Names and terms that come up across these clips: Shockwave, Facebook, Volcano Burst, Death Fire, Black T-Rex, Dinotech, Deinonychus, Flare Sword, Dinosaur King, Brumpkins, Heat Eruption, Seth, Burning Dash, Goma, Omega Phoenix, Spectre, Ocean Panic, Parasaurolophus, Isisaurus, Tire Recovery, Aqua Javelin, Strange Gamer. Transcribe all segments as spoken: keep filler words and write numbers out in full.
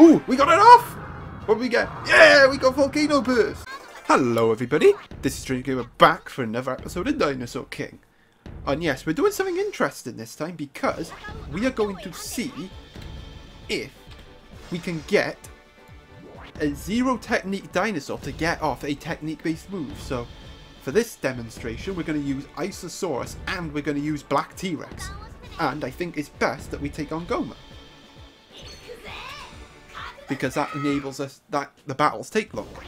Ooh, we got it off! What did we get? Yeah, we got Volcano Burst! Hello everybody, this is Strange Gamer back for another episode of Dinosaur King. And yes, we're doing something interesting this time because we are going to see if we can get a zero technique dinosaur to get off a technique based move. So for this demonstration we're going to use Isisaurus and we're going to use Black T-Rex. And I think it's best that we take on Goma, because that enables us that the battles take longer.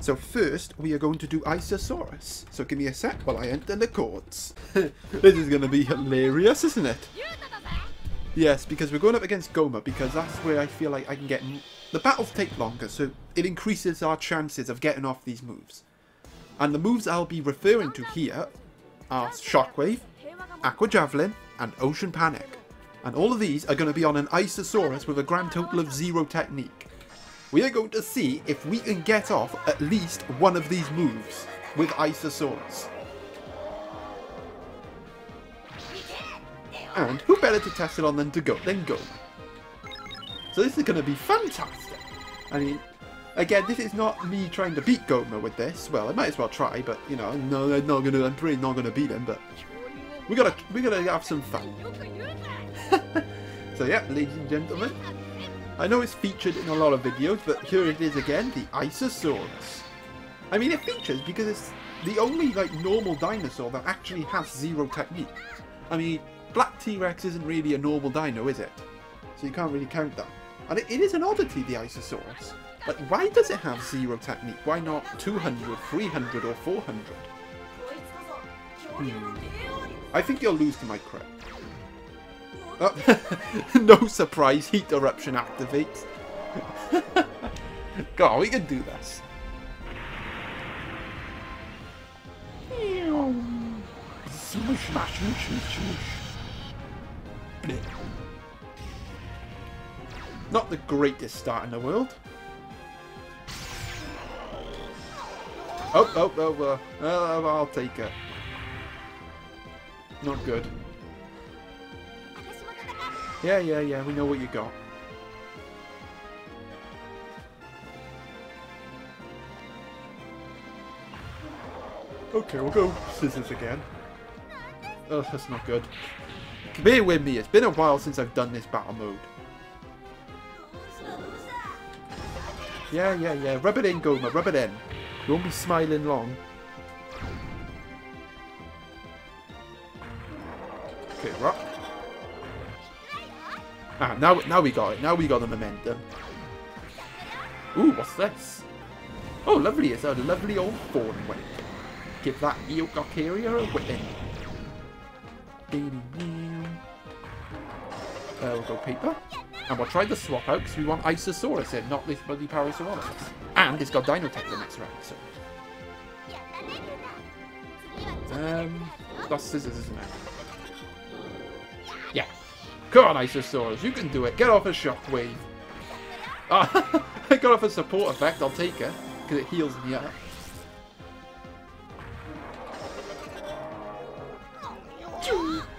So first, we are going to do Isisaurus. So give me a sec while I enter the chords. This is going to be hilarious, isn't it? Yes, because we're going up against Goma, because that's where I feel like I can get... The battles take longer, so it increases our chances of getting off these moves. And the moves I'll be referring to here are Shockwave, Aqua Javelin, and Ocean Panic. And all of these are going to be on an Isisaurus with a grand total of zero technique. We are going to see if we can get off at least one of these moves with Isisaurus. And who better to test it on than to go than go. So this is going to be fantastic. I mean, again, this is not me trying to beat Goma with this. Well, I might as well try, but you know, no, I'm not going to. I'm pretty not going to beat him. But we gotta, we gotta have some fun. So yeah, ladies and gentlemen, I know it's featured in a lot of videos, but here it is again, the Isisaurus. I mean, it features because it's the only like normal dinosaur that actually has zero technique. I mean, Black T-Rex isn't really a normal dino, is it? So you can't really count that. And it, it is an oddity, the Isisaurus. Like, why does it have zero technique? Why not two hundred, three hundred, or four hundred? Hmm. I think you'll lose to my crap. Oh. No surprise, Heat Eruption activates. God, we can do this. Smush, smash, smush, smush. Not the greatest start in the world. Oh, oh, oh, uh, uh, I'll take it. Not good. Yeah, yeah, yeah, we know what you got. Okay, we'll go scissors again. Oh, that's not good. Bear with me, it's been a while since I've done this battle mode. Yeah, yeah, yeah, rub it in, Goma, rub it in. You won't be smiling long. Okay, rock. Ah, now, now we got it. Now we got the momentum. Ooh, what's this? Oh, lovely. It's a lovely old thorn whip. Give that Eocock area a whipping. There we'll go, paper. And we'll try the swap out because we want Isisaurus in, not this bloody Parasaurolophus. And it's got Dinotech the next round, so. Um, that's scissors, isn't it? Yeah. Come on, Isisaurus, you can do it. Get off a shockwave. Ah, I got off a support effect. I'll take it because it heals me up.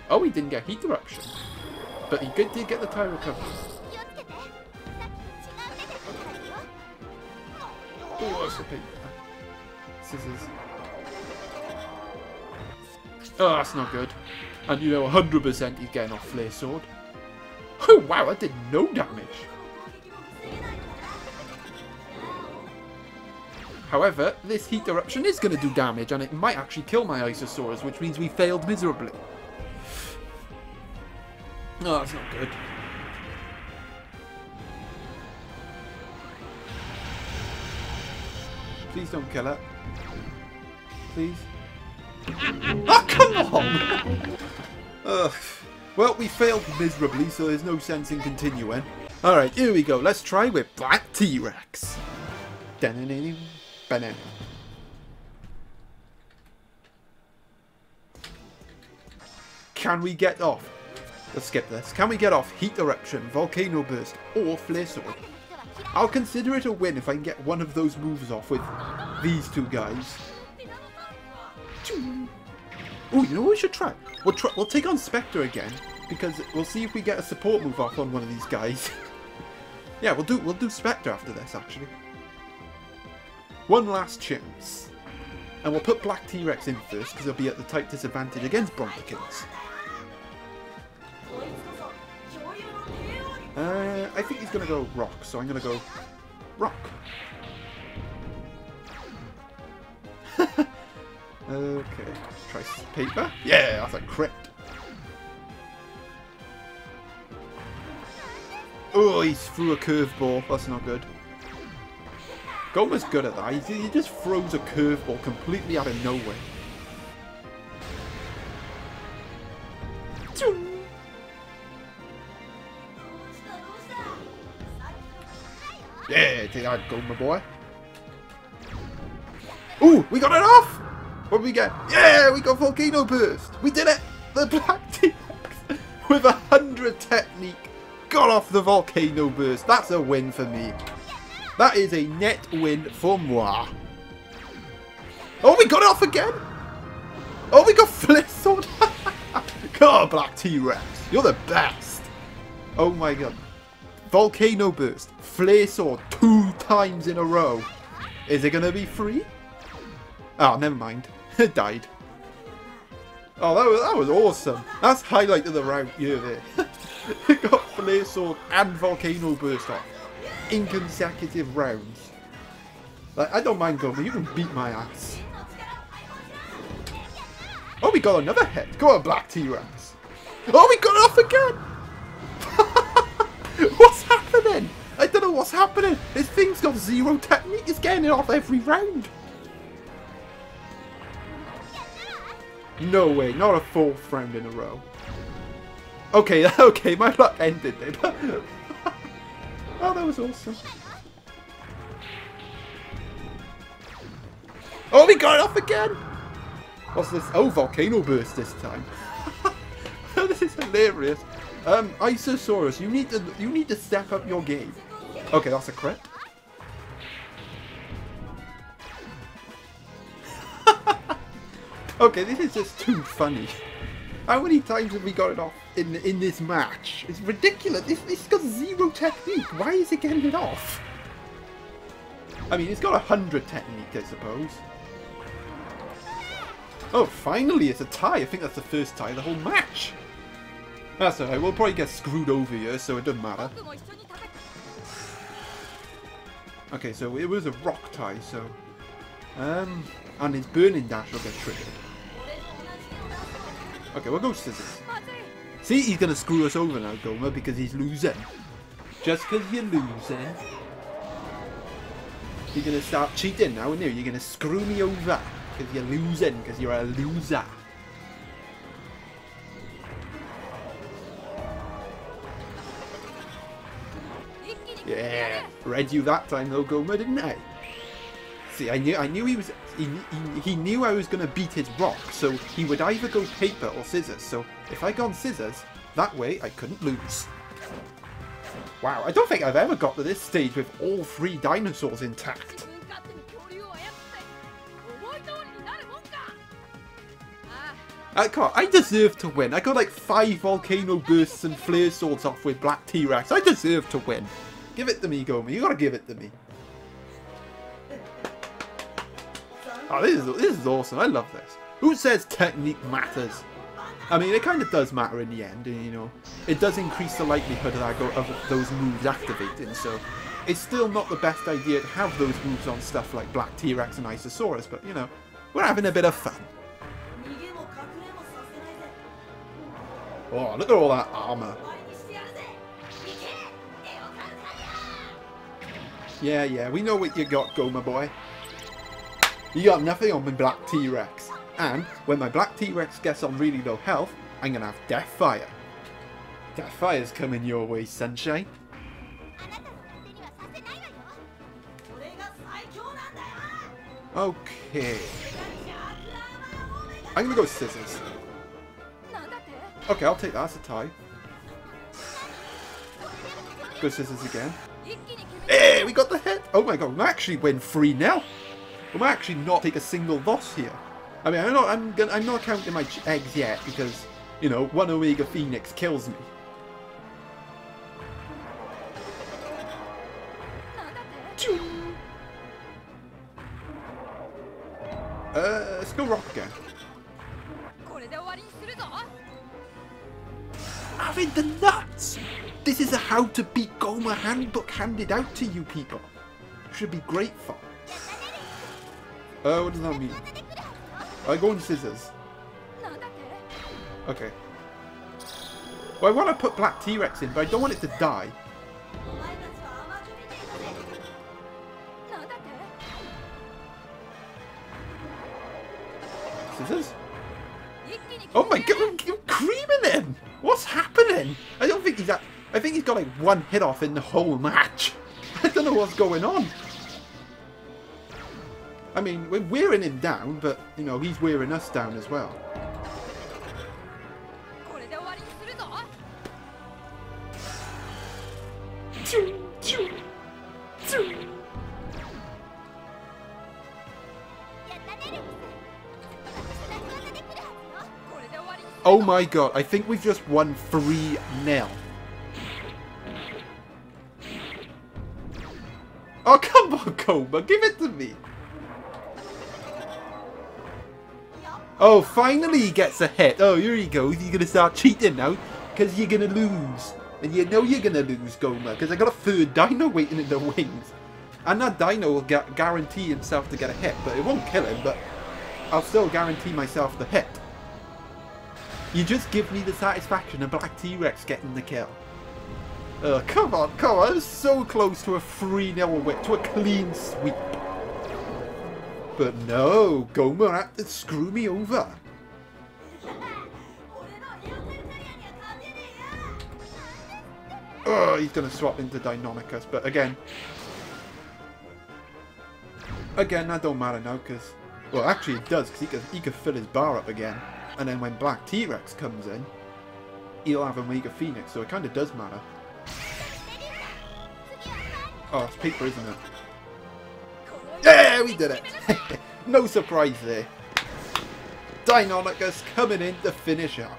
Oh, he didn't get Heat Eruption, but he did get the Tire Recovery. Oh, that's a paper. Scissors. Oh, that's not good. And you know, one hundred percent he's getting off Flare Sword. Oh wow, that did no damage. However, this Heat Eruption is going to do damage, and it might actually kill my Isisaurus, which means we failed miserably. No, oh, that's not good. Please don't kill it. Please. Oh, come on! Ugh. Well, we failed miserably, so there's no sense in continuing. Alright, here we go. Let's try with Black T-Rex. Banana. Can we get off? Let's skip this. Can we get off Heat Eruption, Volcano Burst, or Flare Sword? I'll consider it a win if I can get one of those moves off with these two guys. Oh, you know what we should try? We'll, try? we'll take on Spectre again, because we'll see if we get a support move off on one of these guys. Yeah, we'll do we'll do Spectre after this, actually. One last chance. And we'll put Black T-Rex in first, because he'll be at the tight disadvantage against Brumpkins. Uh, I think he's going to go Rock, so I'm going to go Rock. Okay, try Paper. Yeah, that's a crit. Oh, he threw a curveball. That's not good. Goma's good at that. He, he just throws a curveball completely out of nowhere. Yeah, take that, Goma boy. Ooh, we got it off! What did we get? Yeah, we got Volcano Burst! We did it! The Black T-Rex with a hundred technique got off the Volcano Burst. That's a win for me. That is a net win for moi. Oh, we got it off again! Oh, we got Flare Sword! God, Black T-Rex, you're the best! Oh my god. Volcano Burst, Flare Sword two times in a row. Is it gonna be free? Ah, oh, never mind. It died. Oh, that was, that was awesome. That's highlight of the round here, there. It got Flare Sword and Volcano Burst off in consecutive rounds. Like, I don't mind, Goma. You can beat my ass. Oh, we got another hit. Go on, Black T-Rex. Oh, we got it off again. What's happening? I don't know what's happening. This thing's got zero technique. It's getting it off every round. No way, not a fourth round in a row. Okay, okay, my luck ended there, but... oh, that was awesome. Oh, we got it off again! What's this? Oh, Volcano Burst this time. This is hilarious. Um, Isisaurus, you need to you need to step up your game. Okay, that's a crit. Okay, this is just too funny. How many times have we got it off in in this match? It's ridiculous. It's, it's got zero technique. Why is it getting it off? I mean, it's got a hundred technique, I suppose. Oh, finally, it's a tie. I think that's the first tie of the whole match. That's alright. We'll probably get screwed over here, so it doesn't matter. Okay, so it was a rock tie, so... Um, and his Burning Dash will get triggered. Okay, we'll go Scissors. See, he's going to screw us over now, Goma, because he's losing. Just because you're losing. You're going to start cheating now, and you? You're going to screw me over. Because you're losing, because you're a loser. Yeah, read you that time though, Goma, didn't I? See, I knew I knew he was he, he, he knew I was gonna beat his rock, so he would either go paper or scissors. So if I got scissors, that way I couldn't lose. Wow, I don't think I've ever got to this stage with all three dinosaurs intact. I can't. I deserve to win. I got like five Volcano Bursts and Flare Swords off with Black T-Rex. I deserve to win. Give it to me, Goma. You gotta give it to me. Oh, this is, this is awesome. I love this. Who says technique matters? I mean, it kind of does matter in the end, you know. It does increase the likelihood of, that go, of those moves activating, so it's still not the best idea to have those moves on stuff like Black T-Rex and Isisaurus, but, you know, we're having a bit of fun. Oh, look at all that armor. Yeah, yeah, we know what you got, Goma boy. You got nothing on my Black T-Rex. And when my Black T-Rex gets on really low health, I'm going to have Death Fire. Death Fire's coming your way, sunshine. Okay. I'm going to go with scissors. Okay, I'll take that as a tie. Go scissors again. Hey, we got the hit! Oh my god, we actually win three nil. I might actually not take a single loss here. I mean, I'm not, I'm gonna, I'm not counting my eggs yet because, you know, one Omega Phoenix kills me. Uh, let's go rock again. Having the nuts! This is a how to beat Goma handbook handed out to you people. Should be grateful. Uh, what does that mean? I go on scissors. Okay. Well, I want to put Black T-Rex in, but I don't want it to die. Scissors? Oh my god, you're creaming him! What's happening? I don't think he's at... I think he's got like one hit off in the whole match. I don't know what's going on. I mean, we're wearing him down, but, you know, he's wearing us down as well. Oh my god, I think we've just won three nil. Oh, come on, Goma, give it to me. Oh, finally he gets a hit. Oh, here he goes. You're going to start cheating now because you're going to lose. And you know you're going to lose, Goma, because I got a third dino waiting in the wings. And that dino will gu guarantee himself to get a hit, but it won't kill him, but I'll still guarantee myself the hit. You just give me the satisfaction of Black T-Rex getting the kill. Oh, come on, come on. I was so close to a three nil win, to a clean sweep. But no, Goma had to screw me over. Oh, he's going to swap into Deinonychus, but again... Again, that don't matter now, because... Well, actually it does, because he could, he could fill his bar up again. And then when Black T-Rex comes in, he'll have Omega Phoenix, so it kind of does matter. Oh, it's paper, isn't it? Yeah, we did it! No surprise there. Deinonychus coming in to finish up.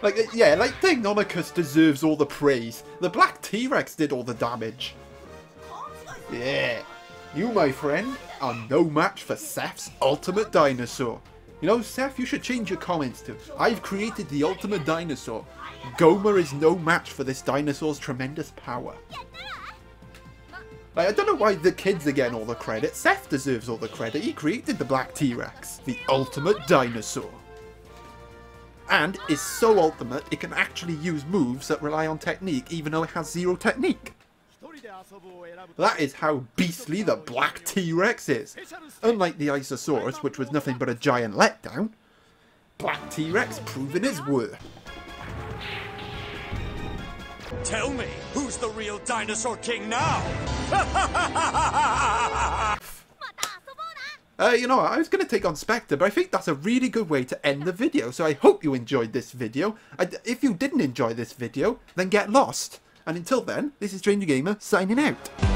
Like, yeah, like Deinonychus deserves all the praise. The Black T-Rex did all the damage. Yeah. You, my friend, are no match for Seth's ultimate dinosaur. You know, Seth, you should change your comments to, I've created the ultimate dinosaur. Goma is no match for this dinosaur's tremendous power. Like, I don't know why the kids are getting all the credit. Seth deserves all the credit. He created the Black T-Rex, the ultimate dinosaur. And is so ultimate, it can actually use moves that rely on technique, even though it has zero technique. That is how beastly the Black T-Rex is. Unlike the Isisaurus, which was nothing but a giant letdown, Black T-Rex proving his worth. Tell me, who's the real Dinosaur King now? uh, you know what, I was going to take on Spectre, but I think that's a really good way to end the video. So I hope you enjoyed this video. I d if you didn't enjoy this video, then get lost. And until then, this is Strange Gamer signing out.